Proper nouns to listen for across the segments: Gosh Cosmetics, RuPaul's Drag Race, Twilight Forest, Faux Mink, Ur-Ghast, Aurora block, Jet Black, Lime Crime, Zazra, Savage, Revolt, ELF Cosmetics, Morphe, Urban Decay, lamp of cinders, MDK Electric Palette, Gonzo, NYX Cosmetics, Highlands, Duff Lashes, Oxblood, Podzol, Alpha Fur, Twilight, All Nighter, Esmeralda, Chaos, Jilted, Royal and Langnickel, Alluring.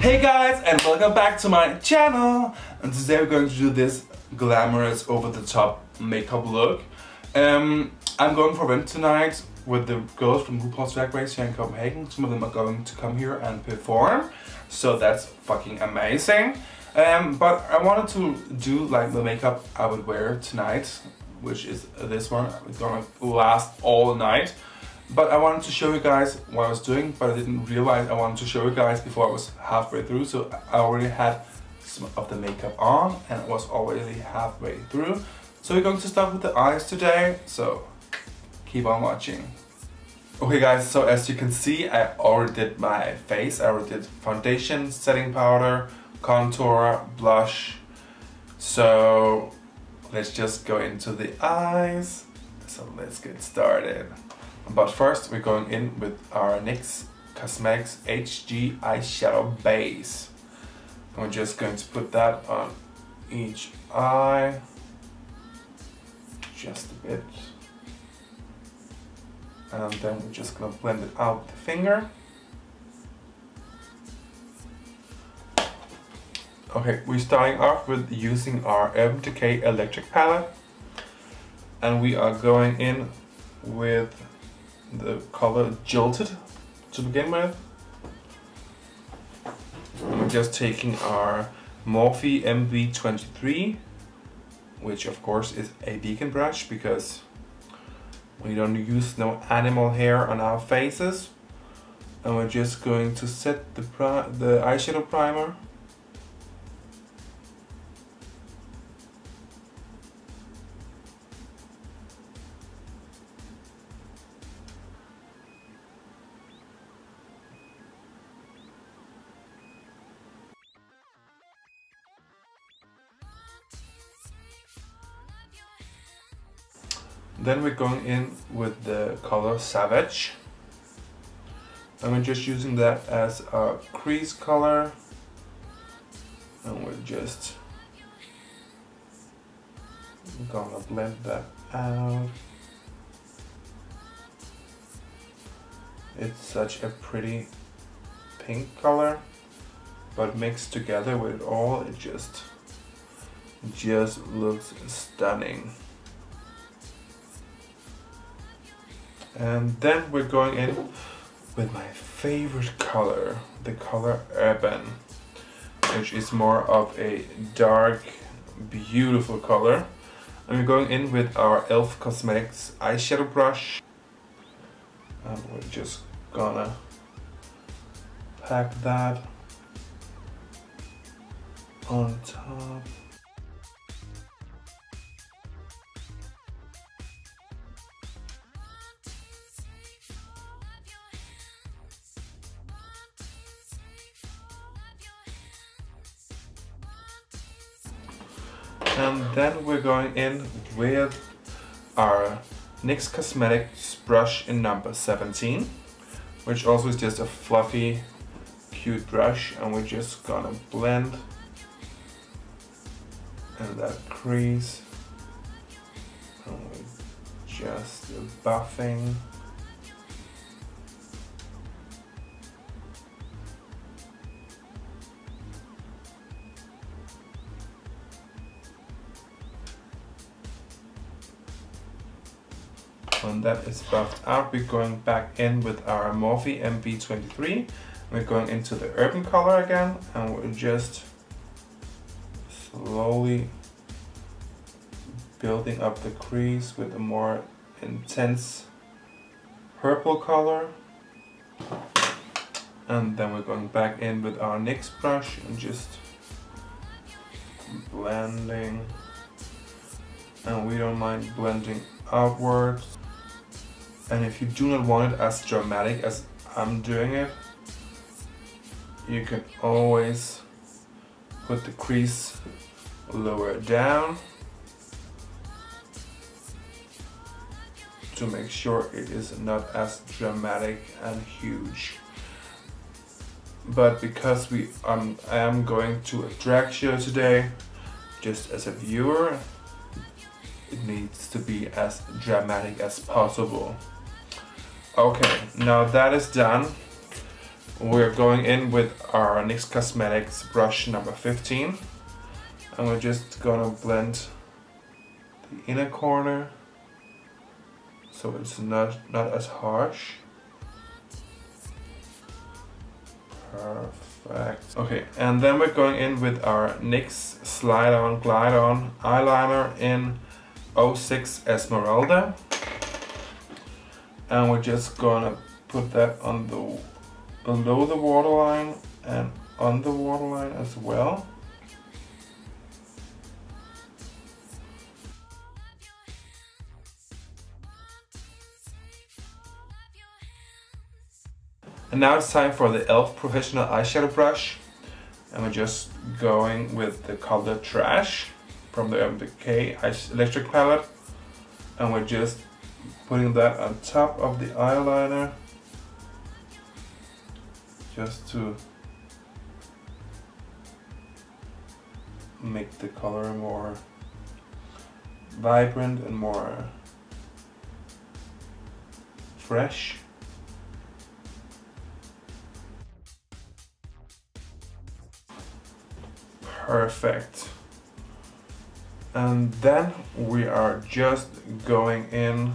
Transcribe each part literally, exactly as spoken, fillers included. Hey guys, and welcome back to my channel. And today we're going to do this glamorous over-the-top makeup look. Um, I'm going for event tonight with the girls from RuPaul's Drag Race here in Copenhagen. Some of them are going to come here and perform, so that's fucking amazing. Um, but I wanted to do like the makeup I would wear tonight, which is this one. It's gonna last all night. But I wanted to show you guys what I was doing, but I didn't realize I wanted to show you guys before I was halfway through. So I already had some of the makeup on and it was already halfway through. So we're going to start with the eyes today, so keep on watching. Okay guys, so as you can see, I already did my face. I already did foundation, setting powder, contour, blush. So let's just go into the eyes. So let's get started. But first we're going in with our NYX Cosmetics H G Eyeshadow Base. And we're just going to put that on each eye. Just a bit. And then we're just going to blend it out with the finger. Okay, we're starting off with using our M D K Electric Palette. And we are going in with the color Jilted to begin with. And we're just taking our Morphe M B twenty-three, which of course is a vegan brush because we don't use no animal hair on our faces. And we're just going to set the, pri the eyeshadow primer. Then we're going in with the color Savage, and we're just using that as our crease color, and we're just gonna blend that out. It's such a pretty pink color, but mixed together with it all, it just, just looks stunning. And then we're going in with my favorite color, the color Urban, which is more of a dark, beautiful color. And we're going in with our E L F Cosmetics eyeshadow brush. And we're just gonna pack that on top. And then we're going in with our NYX Cosmetics brush in number seventeen, which also is just a fluffy, cute brush. And we're just gonna blend in that crease. And we're just buffing. When that is buffed out, we're going back in with our Morphe M B twenty-three. We're going into the Urban color again, and we're just slowly building up the crease with a more intense purple color. And then we're going back in with our NYX brush and just blending. And we don't mind blending outwards. And if you do not want it as dramatic as I'm doing it, you can always put the crease lower down to make sure it is not as dramatic and huge. But because we um, I am going to a drag show today, just as a viewer, it needs to be as dramatic as possible. Okay, now that is done, We're going in with our NYX Cosmetics brush number fifteen, and we're just gonna blend the inner corner so it's not, not as harsh. Perfect. Okay, and then we're going in with our NYX Slide On Glide On eyeliner in oh six Esmeralda, and we're just gonna put that on the below the waterline and on the waterline as well. And now it's time for the E L F Professional Eyeshadow Brush, and we're just going with the color Thrash from the M D K Electric Palette, and we're just putting that on top of the eyeliner just to make the color more vibrant and more fresh. Perfect. And then we are just going in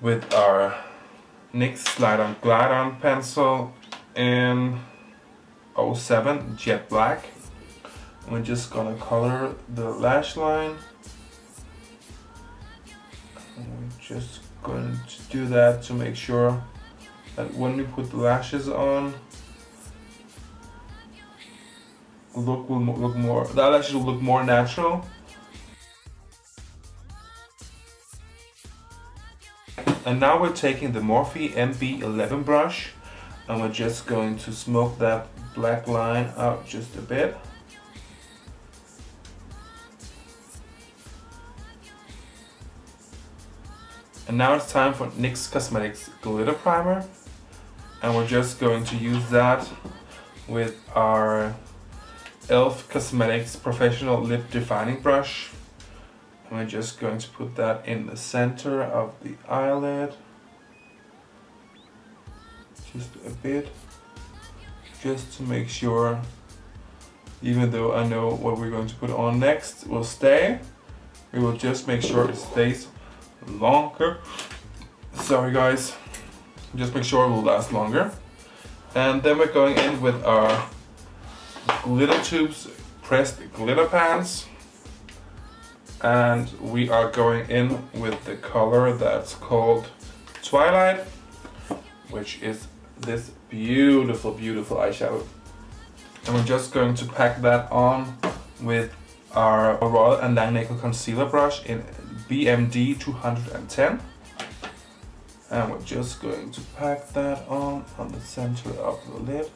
with our NYX Slide On Glide On pencil in oh seven Jet Black. And we're just gonna color the lash line. And we're just going to do that to make sure that when we put the lashes on, look will look more. The eyelashes will look more natural. And now we're taking the Morphe M B eleven brush, and we're just going to smoke that black line out just a bit. And now it's time for NYX Cosmetics Glitter Primer, and we're just going to use that with our E L F Cosmetics Professional Lip Defining Brush. And we're just going to put that in the center of the eyelid. Just a bit. Just to make sure, even though I know what we're going to put on next will stay, we will just make sure it stays longer. Sorry guys. Just make sure it will last longer. And then we're going in with our Glitter Tubes Pressed Glitter Pans, and we are going in with the color that's called Twilight, which is this beautiful, beautiful eyeshadow. And we're just going to pack that on with our Royal and Langnickel Concealer Brush in B M D two ten. And we're just going to pack that on on the center of the lid.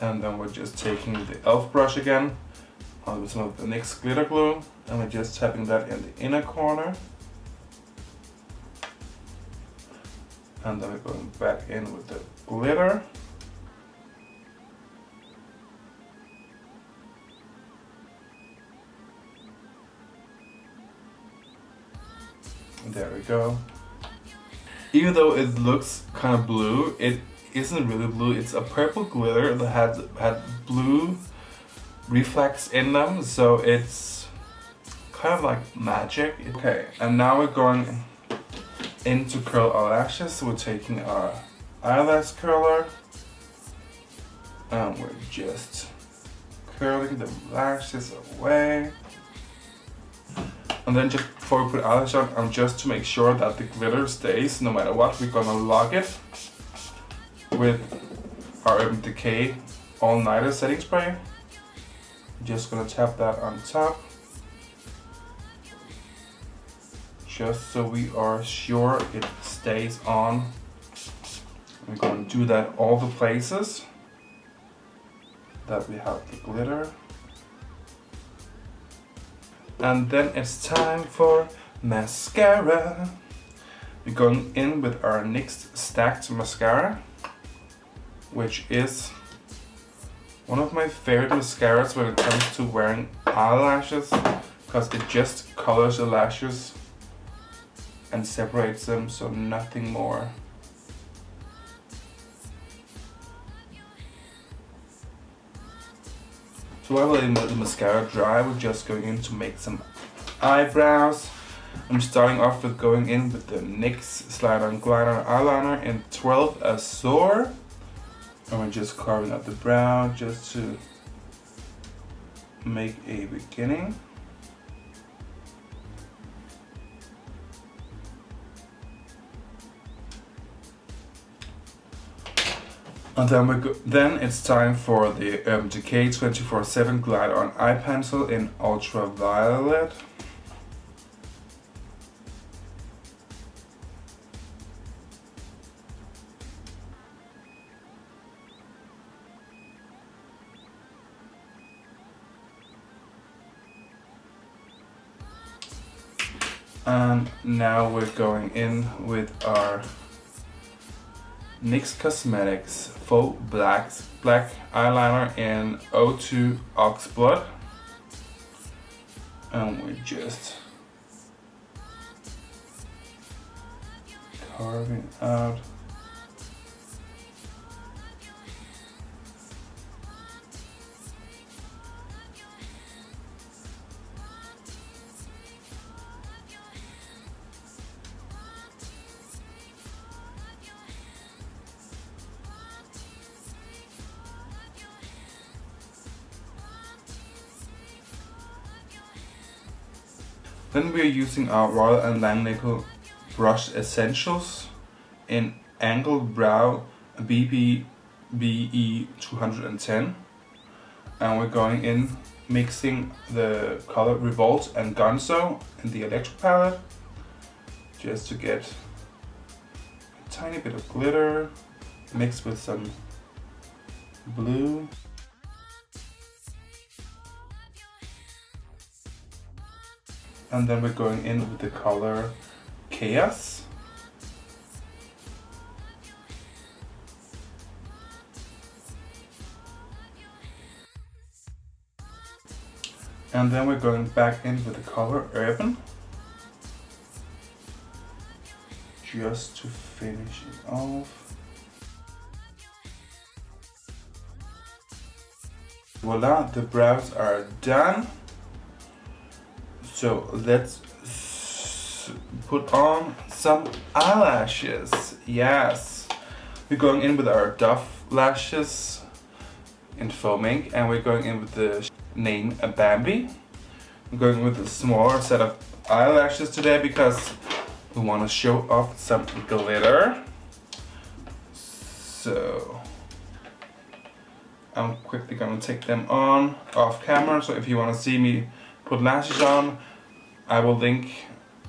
And then we're just taking the E L F brush again on some of the NYX glitter glue, and we're just tapping that in the inner corner. And then we're going back in with the glitter. And there we go. Even though it looks kind of blue, it isn't really blue. It's a purple glitter that had had blue reflex in them, so it's kind of like magic. Okay, and now we're going in to curl our lashes. So we're taking our eyelash curler, and we're just curling the lashes away. And then just before we put eyelash on, and just to make sure that the glitter stays no matter what, we're gonna lock it with our Urban Decay All Nighter setting spray. Just gonna tap that on top, just so we are sure it stays on. We're gonna do that all the places that we have the glitter. And then it's time for mascara. We're going in with our NYX Stacked Mascara, which is one of my favorite mascaras when it comes to wearing eyelashes, because it just colors the lashes and separates them, so nothing more. So I will let the mascara dry. We're just going in to make some eyebrows. I'm starting off with going in with the NYX Slide On Glider Eyeliner in twelve Azure. And we're just carving up the brow just to make a beginning. And then, we go then it's time for the Urban Decay twenty-four seven Glide On Eye Pencil in Ultraviolet. And now we're going in with our NYX Cosmetics Faux Black, Black Eyeliner in oh two Oxblood. And we're just carving out . Then we are using our Royal and Langnickel Brush Essentials in Angled Brow B B B E two ten. And we're going in mixing the color Revolt and Gonzo in the Electric Palette just to get a tiny bit of glitter mixed with some blue. And then we're going in with the color Chaos. And then we're going back in with the color Urban, just to finish it off. Voila, the brows are done. So let's put on some eyelashes. Yes, we're going in with our Duff Lashes in Faux Mink, and we're going in with the name Bambi. I'm going with a smaller set of eyelashes today because we want to show off some glitter. So I'm quickly going to take them on off camera. So if you want to see me put lashes on, I will link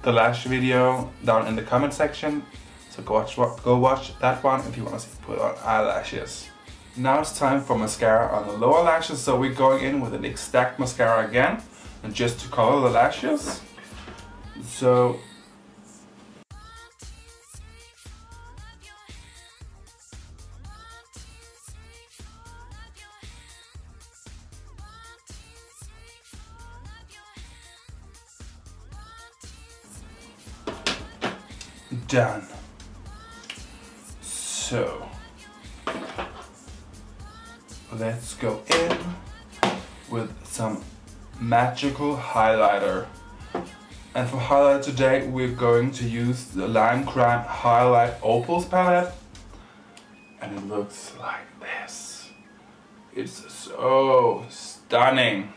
the lash video down in the comment section, so go watch, go watch that one if you want to see put on eyelashes. Now it's time for mascara on the lower lashes, so we're going in with an NYX Stacked Mascara again, and just to color the lashes. So done. So let's go in with some magical highlighter, and for highlight today we're going to use the Lime Crime Highlight Opals palette, and it looks like this. It's so stunning.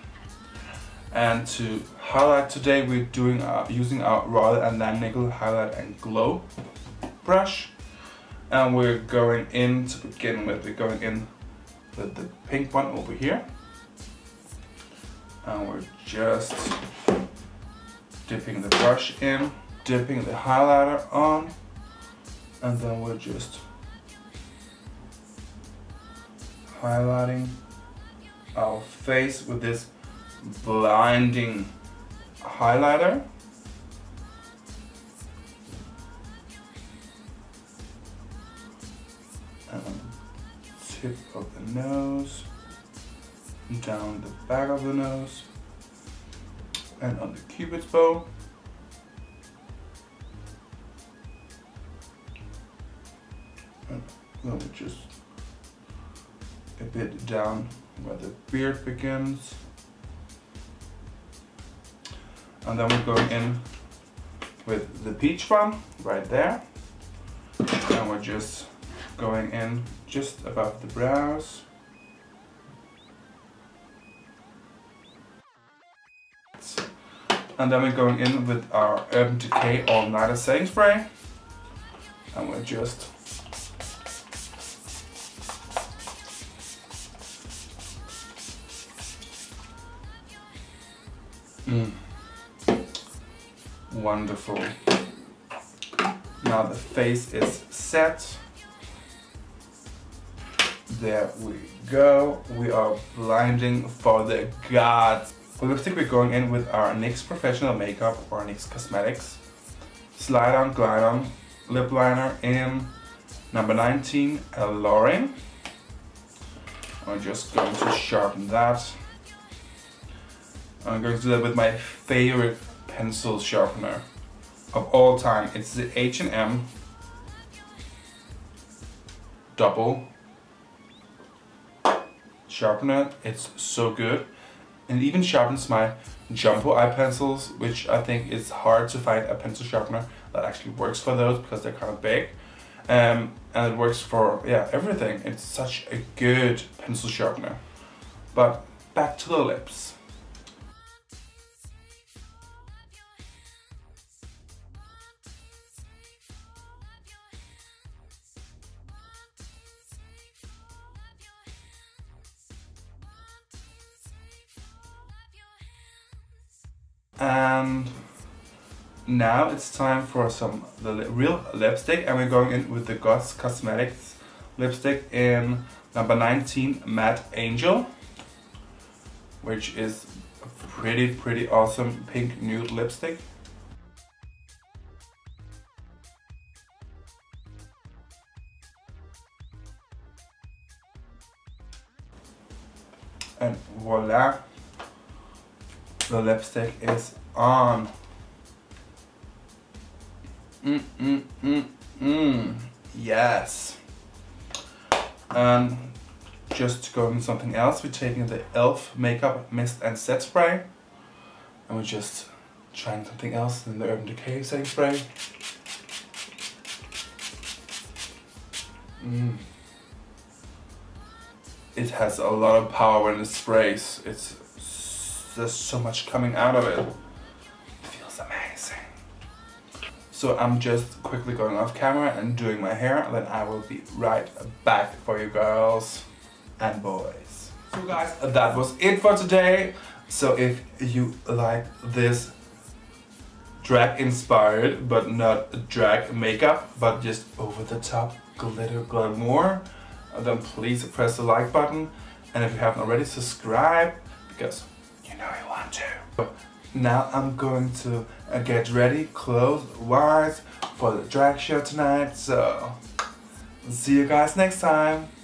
And to highlight today, we're doing our, using our Royal and Langnickel Highlight and Glow brush. And we're going in to begin with, we're going in with the pink one over here. And we're just dipping the brush in, dipping the highlighter on, and then we're just highlighting our face with this blinding highlighter. And on the tip of the nose, down the back of the nose and on the cupid's bow. And then just a bit down where the beard begins. And then we're going in with the peach one right there. And we're just going in just above the brows. And then we're going in with our Urban Decay All Nighter setting spray. And we're just mm. Wonderful. Now the face is set. There we go. We are blinding for the gods. For lipstick, we're going in with our NYX Professional Makeup or NYX Cosmetics Slide On Glide On Lip Liner in number nineteen, Alluring. I'm just going to sharpen that. I'm going to do that with my favorite pencil sharpener of all time. It's the H and M Double Sharpener. It's so good. And even sharpens my jumbo eye pencils, which I think it's hard to find a pencil sharpener that actually works for those because they're kind of big. Um, and it works for, yeah, everything. It's such a good pencil sharpener. But back to the lips. And now it's time for some the li real lipstick, and we're going in with the Gosh Cosmetics lipstick in number nineteen, Matt Angel, which is a pretty, pretty awesome pink nude lipstick. And voila! The lipstick is on. Mm, mm, mm, mm. Yes. And just to go into something else, we're taking the E L F Makeup Mist and Set Spray. And we're just trying something else than the Urban Decay setting spray. Mm. It has a lot of power when it sprays. It's There's so much coming out of it. It feels amazing. So I'm just quickly going off camera and doing my hair, and then I will be right back for you girls and boys. So guys, that was it for today. So if you like this drag inspired, but not drag makeup, but just over the top glitter glamour, then please press the like button. And if you haven't already, subscribe, because you know you want to. Now I'm going to get ready, clothes-wise, for the drag show tonight. So, see you guys next time.